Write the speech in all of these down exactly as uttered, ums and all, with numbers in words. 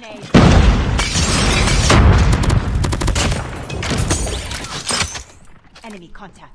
grenade. Enemy contact.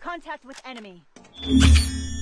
Contact with enemy.